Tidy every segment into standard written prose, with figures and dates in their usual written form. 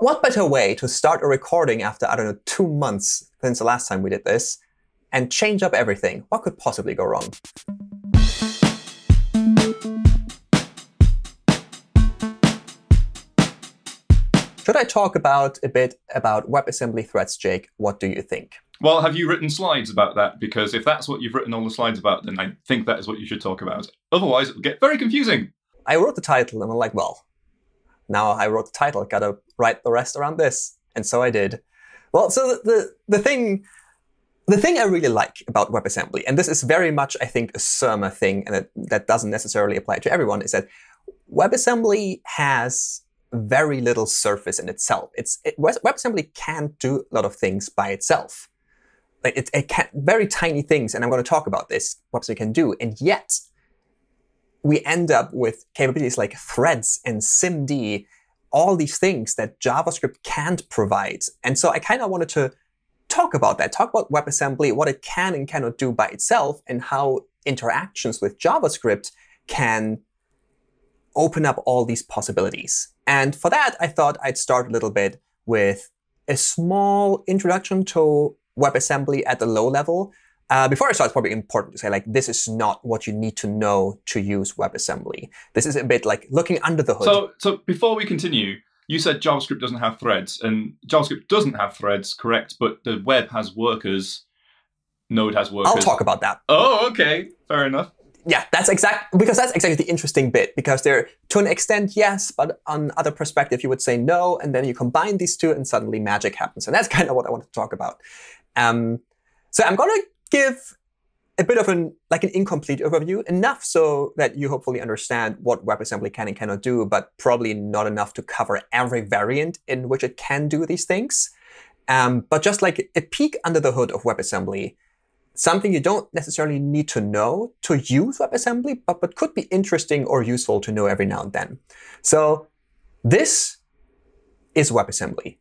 What better way to start a recording after, I don't know, 2 months since the last time we did this and change up everything? What could possibly go wrong? Should I talk about a bit about WebAssembly Threads, Jake? What do you think? Well, have you written slides about that? Because if that's what you've written all the slides about, then I think that is what you should talk about. Otherwise, it'll get very confusing. I wrote the title and I'm like, well, now I wrote the title, gotta write the rest around this. And so I did. Well, so the thing I really like about WebAssembly, and this is very much, I think, a Surma thing, and that doesn't necessarily apply to everyone, is that WebAssembly has very little surface in itself. WebAssembly can't do a lot of things by itself. Like it can, very tiny things, and I'm going to talk about this, WebAssembly can do, and yet we end up with capabilities like threads and SIMD, all these things that JavaScript can't provide. And so I kind of wanted to talk about that, talk about WebAssembly, what it can and cannot do by itself, and how interactions with JavaScript can open up all these possibilities. And for that, I thought I'd start a little bit with a small introduction to WebAssembly at the low level. Before I start, it's probably important to say, like, this is not what you need to know to use WebAssembly. This is a bit like looking under the hood. So before we continue, you said JavaScript doesn't have threads, and JavaScript doesn't have threads, correct? But the web has workers, Node has workers. I'll talk about that. Oh, okay, fair enough. Yeah, that's exactly the interesting bit, because they're, to an extent, yes, but on other perspective, you would say no, and then you combine these two, and suddenly magic happens. And that's kind of what I want to talk about. So I'm going to give a bit of an incomplete overview, enough so that you hopefully understand what WebAssembly can and cannot do, but probably not enough to cover every variant in which it can do these things. But just like a peek under the hood of WebAssembly, something you don't necessarily need to know to use WebAssembly, but could be interesting or useful to know every now and then. So this is WebAssembly,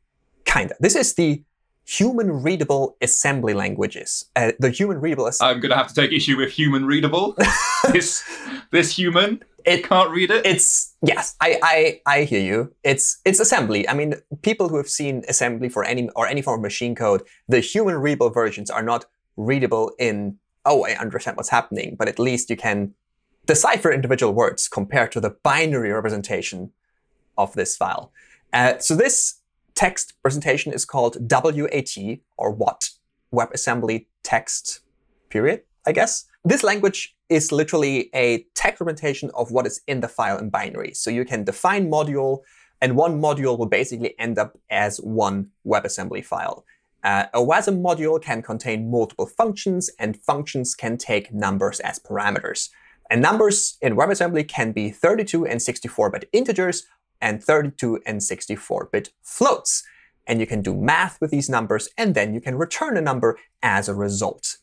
kind of. This is the human readable assembly languages. I'm going to have to take issue with human readable. this human, it can't read it. It's, yes, I hear you. It's assembly. I mean, people who have seen assembly for any form of machine code, the human readable versions are not readable in, oh, I understand what's happening, but at least you can decipher individual words compared to the binary representation of this file. So this text presentation is called W-A-T, or WAT, WebAssembly text, period, I guess. This language is literally a text representation of what is in the file in binary. So you can define module, and one module will basically end up as one WebAssembly file. A WASI module can contain multiple functions, and functions can take numbers as parameters. And numbers in WebAssembly can be 32 and 64-bit integers, and 32 and 64-bit floats. And you can do math with these numbers, and then you can return a number as a result.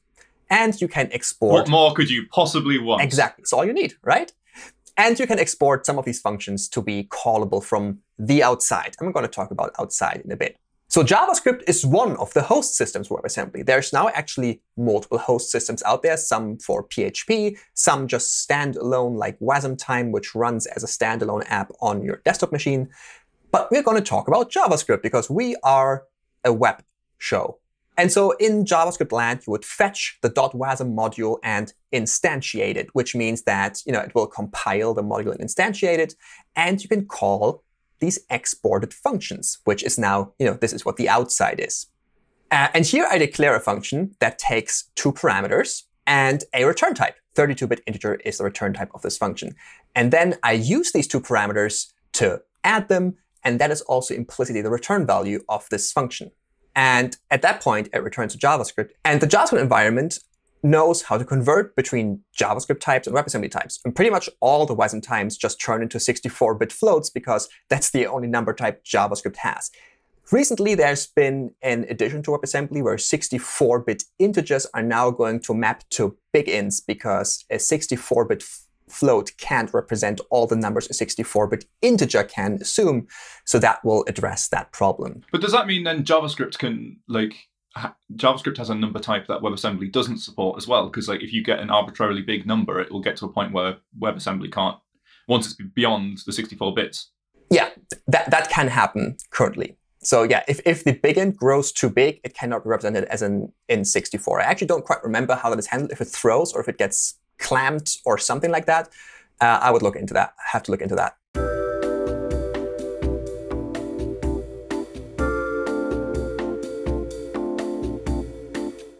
And you can export. What more could you possibly want? Exactly. It's all you need, right? And you can export some of these functions to be callable from the outside. I'm going to talk about outside in a bit. So JavaScript is one of the host systems for WebAssembly. There's now actually multiple host systems out there, some for PHP, some just standalone like wasmtime, which runs as a standalone app on your desktop machine. But we're going to talk about JavaScript because we are a web show. And so in JavaScript land, you would fetch the .wasm module and instantiate it, which means that, you know, it will compile the module and instantiate it, and you can call these exported functions, which is now, you know, this is what the outside is. And here I declare a function that takes two parameters and a return type. 32-bit integer is the return type of this function. And then I use these two parameters to add them, and that is also implicitly the return value of this function. And at that point, it returns to JavaScript. And the JavaScript environment knows how to convert between JavaScript types and WebAssembly types. And pretty much all the WASM times just turn into 64-bit floats because that's the only number type JavaScript has. Recently, there's been an addition to WebAssembly where 64-bit integers are now going to map to big ints because a 64-bit float can't represent all the numbers a 64-bit integer can assume. So that will address that problem. But does that mean then JavaScript can, like, JavaScript has a number type that WebAssembly doesn't support as well, because like if you get an arbitrarily big number, it will get to a point where WebAssembly can't, once it's beyond the 64 bits. Yeah, that can happen currently. So yeah, if the backend grows too big, it cannot be represented as an in64. I actually don't quite remember how that is handled, if it throws or if it gets clamped or something like that. I would look into that. I have to look into that.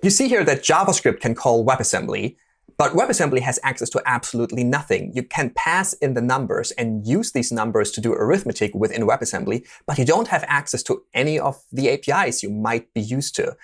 You see here that JavaScript can call WebAssembly, but WebAssembly has access to absolutely nothing. You can pass in the numbers and use these numbers to do arithmetic within WebAssembly, but you don't have access to any of the APIs you might be used to.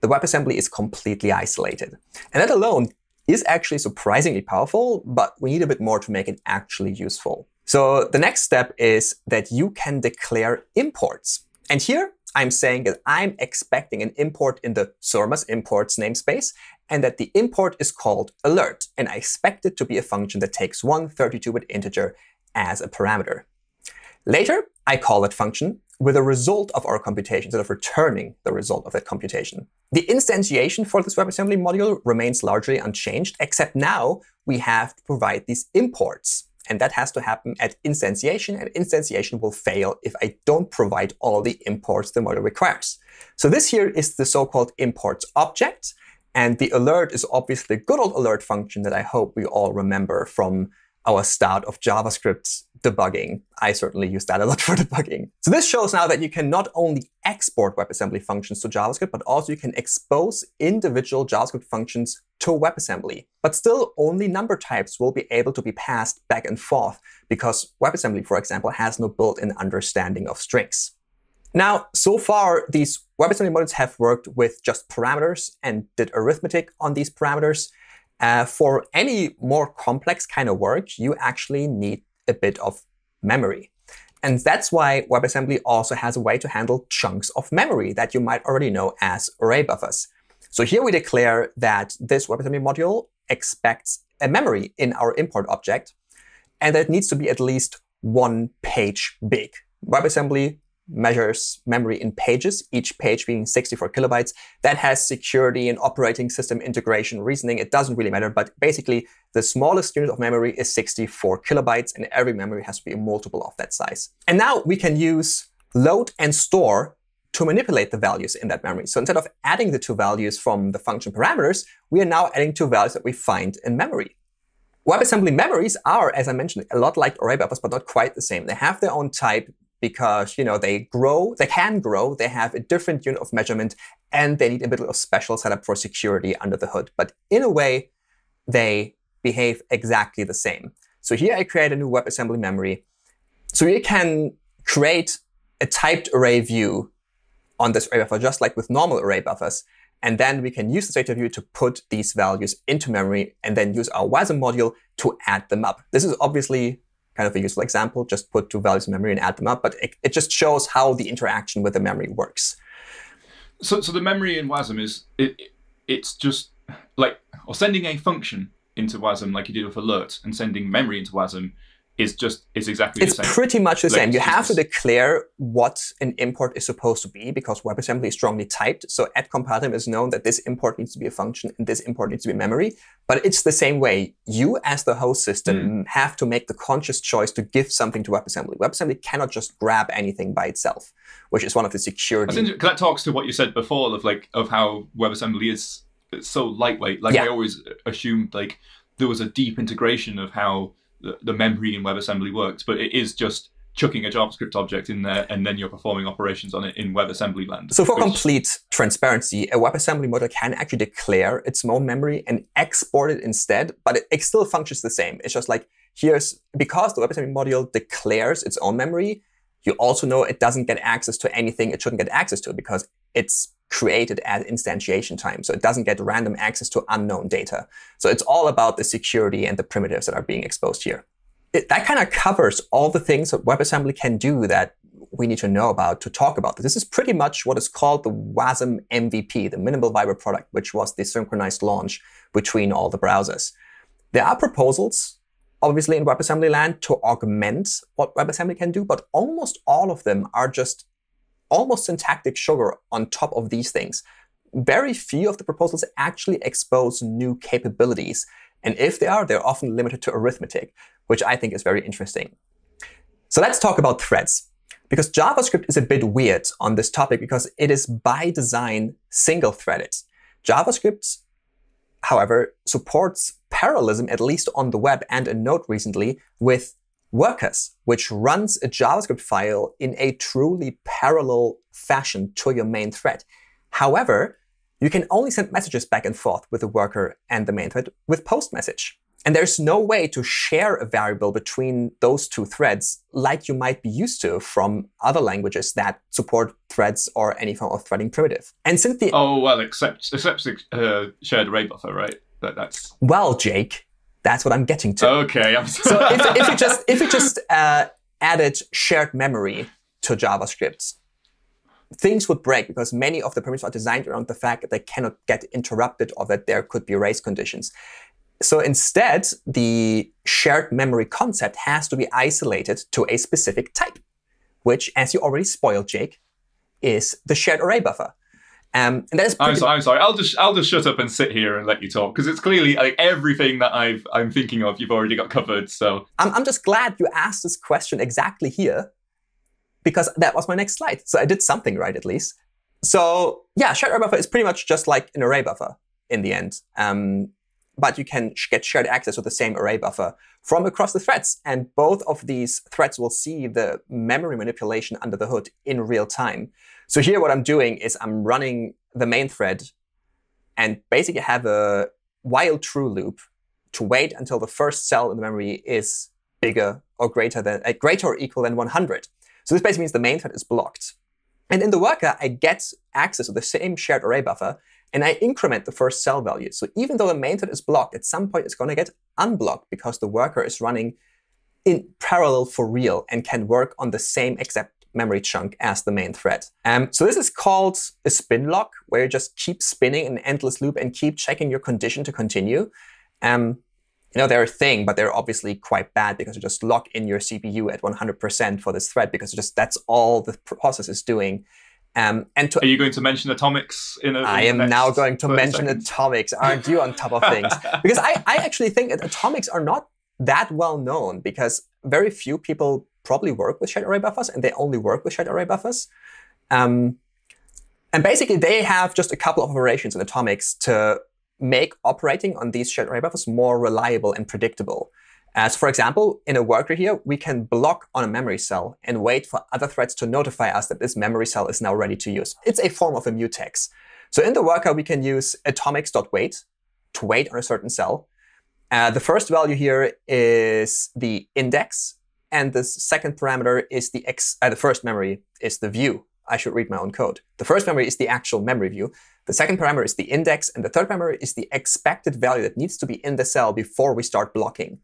The WebAssembly is completely isolated. And that alone is actually surprisingly powerful, but we need a bit more to make it actually useful. So the next step is that you can declare imports. And here, I'm saying that I'm expecting an import in the Surma's imports namespace, and that the import is called alert. And I expect it to be a function that takes one 32-bit integer as a parameter. Later, I call that function with a result of our computation, instead of returning the result of that computation. The instantiation for this WebAssembly module remains largely unchanged, except now we have to provide these imports. And that has to happen at instantiation, and instantiation will fail if I don't provide all the imports the module requires. So this here is the so-called imports object, and the alert is obviously the good old alert function that I hope we all remember from our start of JavaScript debugging. I certainly use that a lot for debugging. So this shows now that you can not only export WebAssembly functions to JavaScript, but also you can expose individual JavaScript functions to WebAssembly. But still, only number types will be able to be passed back and forth, because WebAssembly, for example, has no built-in understanding of strings. Now, so far, these WebAssembly modules have worked with just parameters and did arithmetic on these parameters. For any more complex kind of work, you actually need a bit of memory. And that's why WebAssembly also has a way to handle chunks of memory that you might already know as array buffers. So here we declare that this WebAssembly module expects a memory in our import object, and that needs to be at least one page big. WebAssembly measures memory in pages, each page being 64 kilobytes. That has security and operating system integration reasoning. It doesn't really matter, but basically the smallest unit of memory is 64 kilobytes, and every memory has to be a multiple of that size. And now we can use load and store to manipulate the values in that memory. So instead of adding the two values from the function parameters, we are now adding two values that we find in memory. WebAssembly memories are, as I mentioned, a lot like array buffers, but not quite the same. They have their own type, because they can grow, they have a different unit of measurement, and they need a bit of special setup for security under the hood. But in a way, they behave exactly the same. So here I create a new WebAssembly memory. So you can create a typed array view on this array buffer, just like with normal array buffers. And then we can use the data view to put these values into memory, and then use our WASI module to add them up. This is obviously kind of a useful example, just put two values in memory and add them up. But it just shows how the interaction with the memory works. So the memory in WASM is, it's just like, or sending a function into WASM like you did with alert, and sending memory into WASM is just, it's exactly the same. It's pretty much the same. You have to declare what an import is supposed to be, because WebAssembly is strongly typed. So at compile time is known that this import needs to be a function and this import needs to be memory. But it's the same way. You, as the host system, have to make the conscious choice to give something to WebAssembly. WebAssembly cannot just grab anything by itself, which is one of the security. Because that talks to what you said before of how WebAssembly is so lightweight. Like, yeah. I always assumed like there was a deep integration of how the memory in WebAssembly works, but it is just chucking a JavaScript object in there, and then you're performing operations on it in WebAssembly land. So for complete transparency, a WebAssembly module can actually declare its own memory and export it instead, but it still functions the same. It's just like, because the WebAssembly module declares its own memory, you also know it doesn't get access to anything it shouldn't get access to, because it's created at instantiation time. So it doesn't get random access to unknown data. So it's all about the security and the primitives that are being exposed here. That kind of covers all the things that WebAssembly can do that we need to know about to talk about this. This is pretty much what is called the WASM MVP, the minimal viable product, which was the synchronized launch between all the browsers. There are proposals, obviously, in WebAssembly land to augment what WebAssembly can do, but almost all of them are just almost syntactic sugar on top of these things. Very few of the proposals actually expose new capabilities. And if they are, they're often limited to arithmetic, which I think is very interesting. So let's talk about threads, Because JavaScript is a bit weird on this topic because it is by design single-threaded. JavaScript, however, supports parallelism, at least on the web and in Node recently, with workers, which runs a JavaScript file in a truly parallel fashion to your main thread. However, you can only send messages back and forth with the worker and the main thread with post message. And there's no way to share a variable between those two threads like you might be used to from other languages that support threads or any form of threading primitive. And since the except shared array buffer, right? That's well, Jake, that's what I'm getting to. Okay, I'm sorry. So if you just added shared memory to JavaScript, things would break because many of the primitives are designed around the fact that they cannot get interrupted or that there could be race conditions. So instead, the shared memory concept has to be isolated to a specific type, which, as you already spoiled, Jake, is the shared array buffer. And that is pretty... I'm sorry. I'll just shut up and sit here and let you talk because it's clearly like everything that I'm thinking of. You've already got covered. So I'm just glad you asked this question exactly here, because that was my next slide. So I did something right at least. So yeah, shared array buffer is pretty much just like an array buffer in the end. But you can get shared access to the same array buffer from across the threads. And both of these threads will see the memory manipulation under the hood in real time. So here what I'm doing is I'm running the main thread and basically have a while true loop to wait until the first cell in the memory is bigger or greater or equal than 100. So this basically means the main thread is blocked. And in the worker, I get access to the same shared array buffer, and I increment the first cell value. So even though the main thread is blocked, at some point it's going to get unblocked because the worker is running in parallel for real and can work on the same exact memory chunk as the main thread. So this is called a spin lock, where you just keep spinning in an endless loop and keep checking your condition to continue. You know, they're a thing, but they're obviously quite bad because you just lock in your CPU at 100% for this thread because that's all the process is doing. Are you going to mention atomics? I am now going to mention atomics. Aren't you on top of things? Because I actually think that atomics are not that well known because very few people probably work with shared array buffers, and they only work with shared array buffers. And basically, they have just a couple of operations in atomics to make operating on these shared array buffers more reliable and predictable. So for example, in a worker here, we can block on a memory cell and wait for other threads to notify us that this memory cell is now ready to use. It's a form of a mutex. So in the worker, we can use atomics.wait to wait on a certain cell. The first value here is the index, and the second parameter is the first memory is the view. I should read my own code. The first memory is the actual memory view. The second parameter is the index, and the third parameter is the expected value that needs to be in the cell before we start blocking.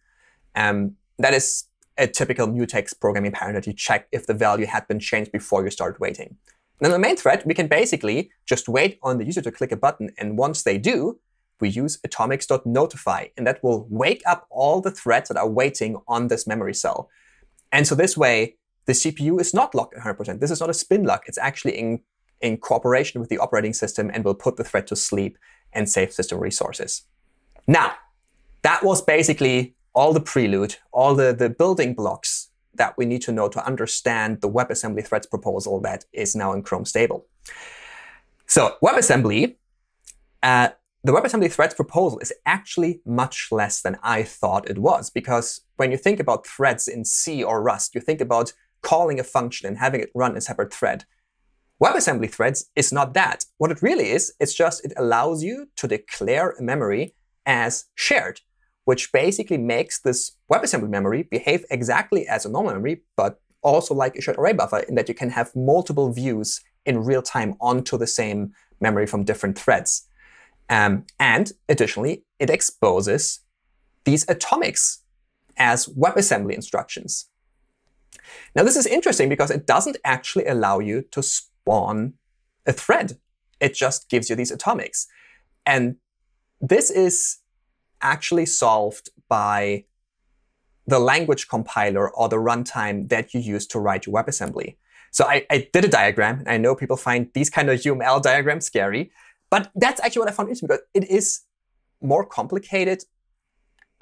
That is a typical mutex programming pattern that you check if the value had been changed before you start waiting. And in the main thread, we can basically just wait on the user to click a button. And once they do, we use atomics.notify. And that will wake up all the threads that are waiting on this memory cell. And so this way, the CPU is not locked 100%. This is not a spin lock. It's actually in cooperation with the operating system and will put the thread to sleep and save system resources. Now, that was basically all the prelude, all the building blocks that we need to know to understand the WebAssembly Threads proposal that is now in Chrome stable. So WebAssembly, the WebAssembly Threads proposal is actually much less than I thought it was, because when you think about threads in C or Rust, you think about calling a function and having it run a separate thread. WebAssembly Threads is not that. What it really is, it's just it allows you to declare a memory as shared, which basically makes this WebAssembly memory behave exactly as a normal memory, but also like a shared array buffer in that you can have multiple views in real time onto the same memory from different threads. And additionally, it exposes these atomics as WebAssembly instructions. Now, this is interesting because it doesn't actually allow you to spawn a thread. It just gives you these atomics. And this is actually solved by the language compiler or the runtime that you use to write your WebAssembly. So I did a diagram. And I know people find these kind of UML diagrams scary. But that's actually what I found interesting, because it is more complicated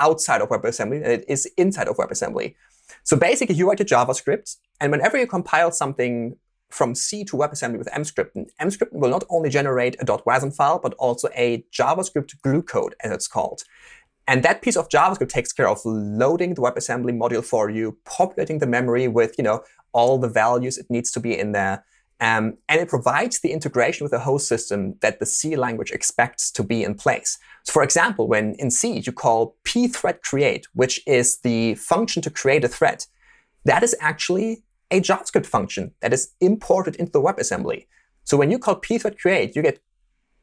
outside of WebAssembly than it is inside of WebAssembly. So basically, you write your JavaScript, and whenever you compile something from C to WebAssembly with Emscripten, Emscripten will not only generate a .wasm file, but also a JavaScript glue code, as it's called. And that piece of JavaScript takes care of loading the WebAssembly module for you, populating the memory with all the values it needs to be in there. And it provides the integration with the host system that the C language expects to be in place. So for example, when in C you call pthread_create, which is the function to create a thread, that is actually a JavaScript function that is imported into the WebAssembly. So when you call pthread_create, you get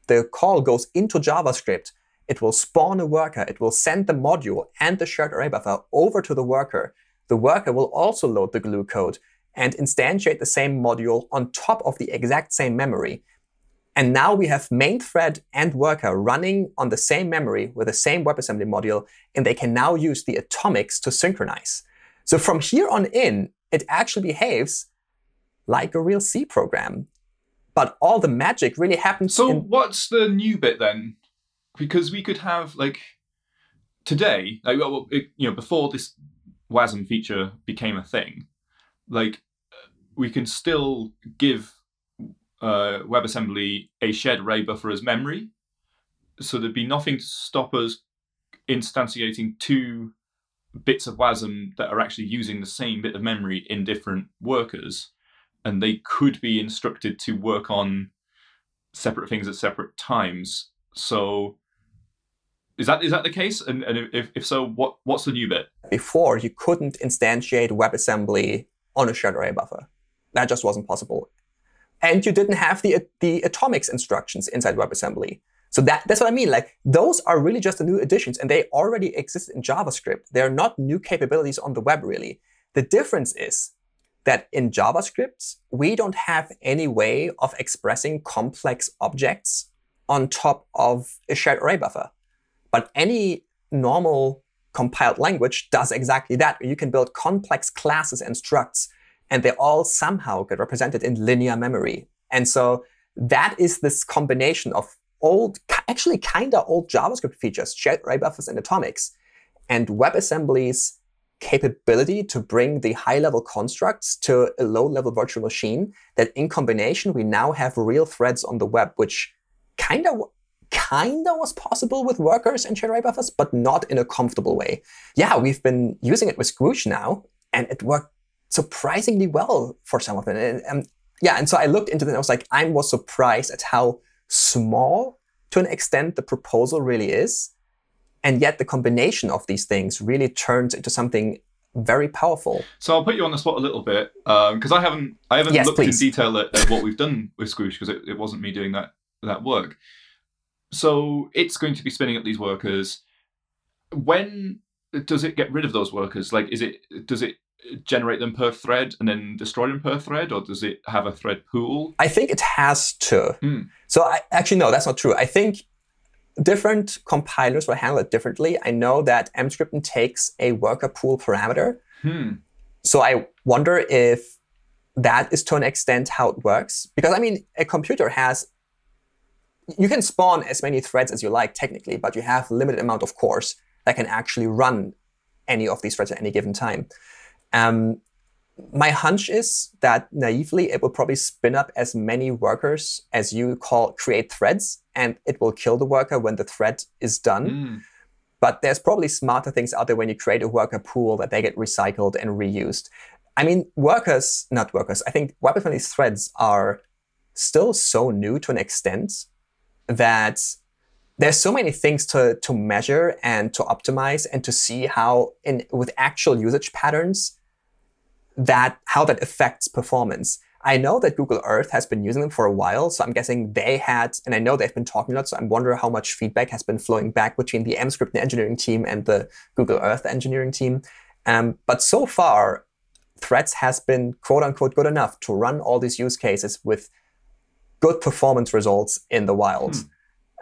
the call goes into JavaScript. It will spawn a worker. It will send the module and the shared array buffer over to the worker. The worker will also load the glue code and instantiate the same module on top of the exact same memory. And now we have main thread and worker running on the same memory with the same WebAssembly module, and they can now use the atomics to synchronize. So from here on in, it actually behaves like a real C program. But all the magic really happens. So what's the new bit then? Because we could have, like, today, like, well, before this WASM feature became a thing, like, we can still give WebAssembly a shared array buffer as memory. So there'd be nothing to stop us instantiating two bits of WASM that are actually using the same bit of memory in different workers. And they could be instructed to work on separate things at separate times. So is that the case? And if so, what's the new bit? Before, you couldn't instantiate WebAssembly on a shared array buffer. That just wasn't possible. And you didn't have the atomics instructions inside WebAssembly. So that's what I mean. Like, those are really just the new additions, and they already exist in JavaScript. They're not new capabilities on the web, really. The difference is that in JavaScript, we don't have any way of expressing complex objects on top of a shared array buffer. But any normal compiled language does exactly that. You can build complex classes and structs, and they all somehow get represented in linear memory. And so that is this combination of old, actually kind of old JavaScript features, shared array buffers and atomics, and WebAssembly's capability to bring the high-level constructs to a low-level virtual machine, that in combination, we now have real threads on the web, which kind of was possible with workers and shared array buffers, but not in a comfortable way. Yeah, we've been using it with Squoosh now, and it worked surprisingly well for some of it. And so I looked into it, and I was like, I was surprised at how small, to an extent, the proposal really is. And yet the combination of these things really turns into something very powerful. So I'll put you on the spot a little bit, because I haven't looked in detail at what we've done with Squoosh, because it wasn't me doing that work. So it's going to be spinning up these workers. When does it get rid of those workers? Like, does it generate them per thread and then destroy them per thread, or does it have a thread pool? I think it has to. So no, that's not true. I think different compilers will handle it differently. I know that Emscripten takes a worker pool parameter. So I wonder if that is to an extent how it works. Because, I mean, a computer has... You can spawn as many threads as you like, technically, but you have a limited amount of cores that can actually run any of these threads at any given time. My hunch is that, naively, it will probably spin up as many workers as you create threads, and it will kill the worker when the thread is done. But there's probably smarter things out there when you create a worker pool that they get recycled and reused. I mean, I think WebAssembly's threads are still so new to an extent that there's so many things to measure and to optimize and to see how, with actual usage patterns, how that affects performance. I know that Google Earth has been using them for a while, so I'm guessing they had, and I know they've been talking a lot, so I wonder how much feedback has been flowing back between the Emscripten engineering team and the Google Earth engineering team. But so far, Threads has been quote-unquote good enough to run all these use cases with good performance results in the wild.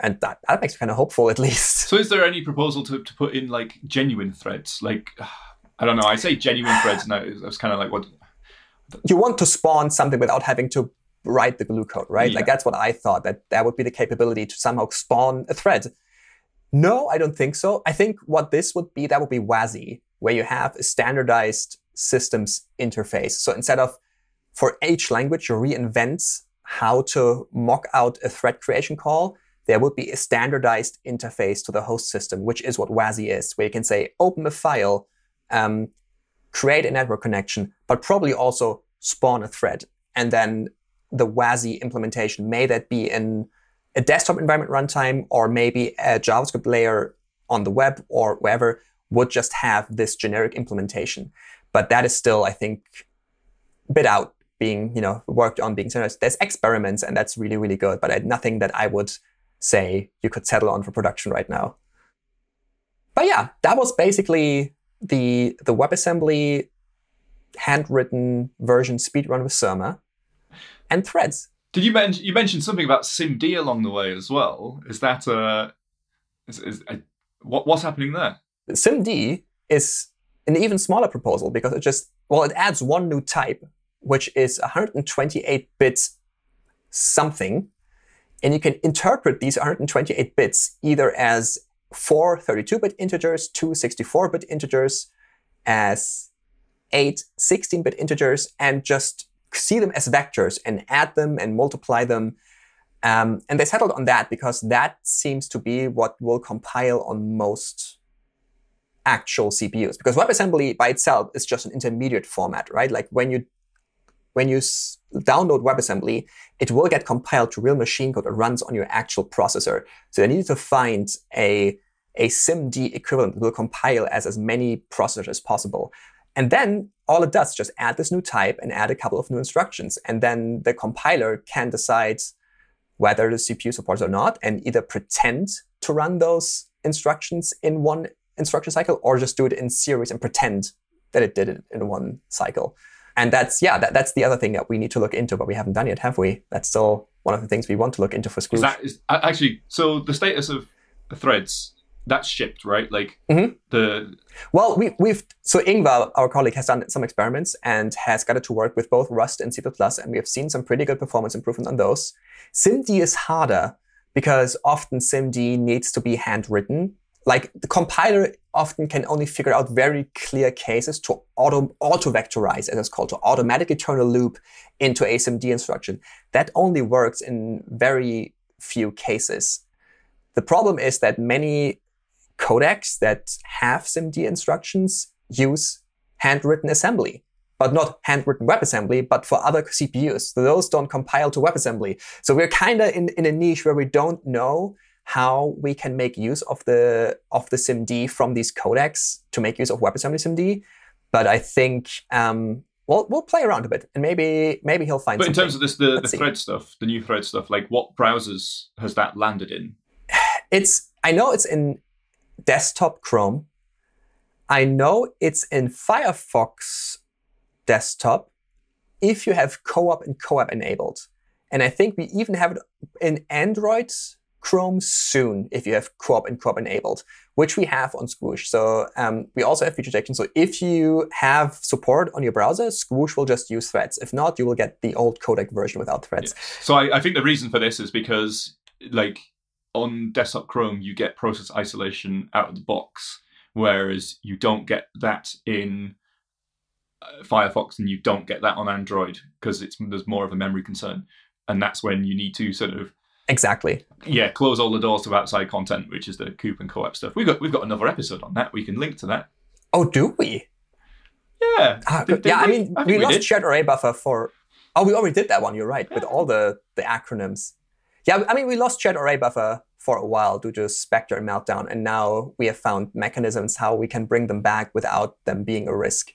And that makes me kind of hopeful, at least. So is there any proposal to put in, like, genuine threads? Like, I don't know. I say genuine threads now. It's kind of like what... You want to spawn something without having to write the glue code, right? Yeah. Like, that's what I thought, that would be the capability to somehow spawn a thread. No, I don't think so. I think that would be WASI, where you have a standardized systems interface. So instead of for each language, you reinvent how to mock out a thread creation call, there would be a standardized interface to the host system, which is what WASI is, where you can say, open a file, create a network connection, but probably also spawn a thread. And then the WASI implementation, may that be in a desktop environment runtime, or maybe a JavaScript layer on the web or wherever, would just have this generic implementation. But that is still, I think, a bit out being, worked on being standardized. There's experiments, and that's really, really good, but nothing that I would say you could settle on for production right now. But yeah, that was basically the WebAssembly handwritten version speedrun with Surma and Threads. Did you mention something about SIMD along the way as well? Is that what's happening there? SIMD is an even smaller proposal because it just it adds one new type, which is 128 bits something, and you can interpret these 128 bits either as 4 32-bit integers, 2 64-bit integers, as 8 16-bit integers, and just see them as vectors and add them and multiply them. And they settled on that because that seems to be what will compile on most actual CPUs. Because WebAssembly by itself is just an intermediate format, right? Like when you download WebAssembly, it will get compiled to real machine code that runs on your actual processor. So they needed to find a SIMD equivalent that will compile as many processors as possible. And then all it does is just add this new type and add a couple of new instructions. And then the compiler can decide whether the CPU supports or not, and either pretend to run those instructions in one instruction cycle or just do it in series and pretend that it did it in one cycle. And that's, yeah, that's the other thing that we need to look into, but we haven't done yet, have we? That's still one of the things we want to look into for Squoosh. Actually, so the status of the Threads, that's shipped, right? Like so Ingvar, our colleague, has done some experiments and has got it to work with both Rust and C++, and we have seen some pretty good performance improvements on those. SIMD is harder because often SIMD needs to be handwritten. Like the compiler often can only figure out very clear cases to auto-vectorize, as it's called, to automatically turn a loop into a SIMD instruction. That only works in very few cases. The problem is that many codecs that have SIMD instructions use handwritten assembly, but not handwritten WebAssembly, but for other CPUs. So those don't compile to WebAssembly. So we're kind of in a niche where we don't know how we can make use of the SIMD from these codecs to make use of WebAssembly SIMD. But I think we'll play around a bit, and maybe he'll find something. But in terms of this, the Thread stuff, the new Thread stuff, like what browsers has that landed in? I know it's in desktop Chrome. I know it's in Firefox desktop if you have co-op and co-op enabled. And I think we even have it in Android Chrome soon if you have co-op and co-op enabled, which we have on Squoosh. So we also have feature detection. So if you have support on your browser, Squoosh will just use Threads. If not, you will get the old codec version without Threads. Yeah. So I think the reason for this is because, like, on desktop Chrome, you get process isolation out of the box, whereas you don't get that in Firefox, and you don't get that on Android because there's more of a memory concern. And that's when you need to sort of close all the doors to outside content, which is the Coop and Co-op stuff. We've got another episode on that. We can link to that. Oh, do we? Yeah. I mean, we lost SharedArrayBuffer for. Oh, we already did that one. You're right, yeah. With all the acronyms. Yeah, I mean, we lost SharedArrayBuffer for a while due to Spectre and Meltdown, and now we have found mechanisms how we can bring them back without them being a risk,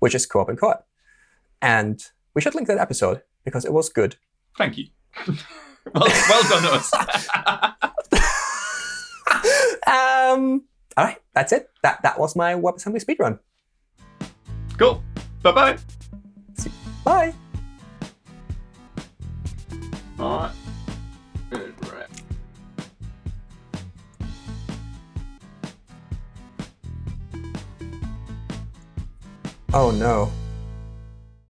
which is Co-op and Co-op. And we should link that episode because it was good. Thank you. Well done, us. All right, that's it. That was my WebAssembly speedrun. Cool. Bye-bye. Bye. All right. Oh no.